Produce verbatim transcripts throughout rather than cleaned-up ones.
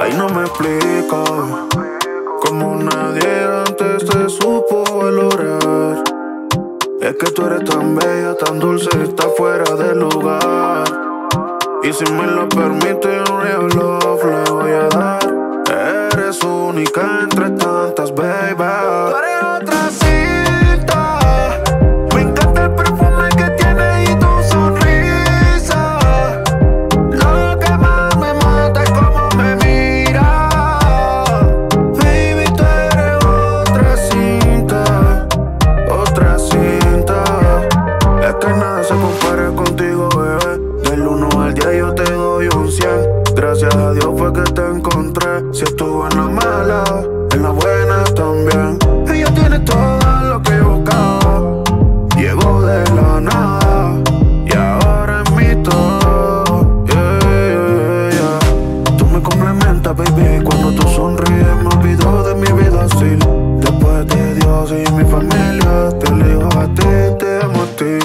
Ay, no me explico cómo nadie antes te supo valorar. Es que tú eres tan bella, tan dulce, estás fuera de lugar. Y si me lo permite, un real love le voy a dar. Eres única entre tantas, baby. Tú eres otra cinta. Me encanta el perfume que tienes y tu sonrisa. Lo que más me mata es cómo me miras. Baby, tú eres otra cinta, otra cinta. Es que nada se compara contigo, bebé. Del uno al diez yo te doy un cien. Gracias a Dios fue que te encontré. Si estuvo en la mala, en la buena también. Ella tiene todo lo que buscaba. Llegó de la nada y ahora es mi todo. Yeah, yeah, yeah. Tú me complementas, baby. Cuando tú sonríes me olvido de mi vida así. Después de Dios y mi familia, te elijo a ti, te amo a ti.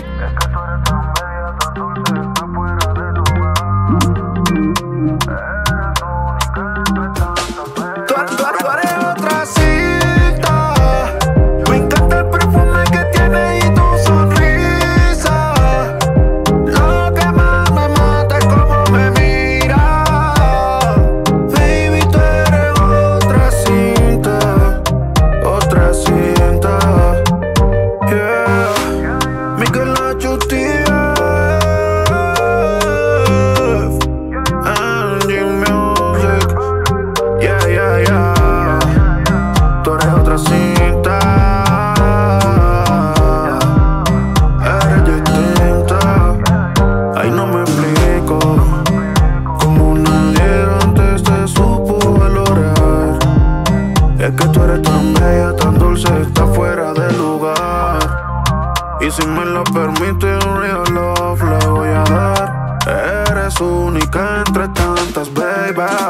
Y si me lo permite, un real love le voy a dar. Eres única entre tantas, baby.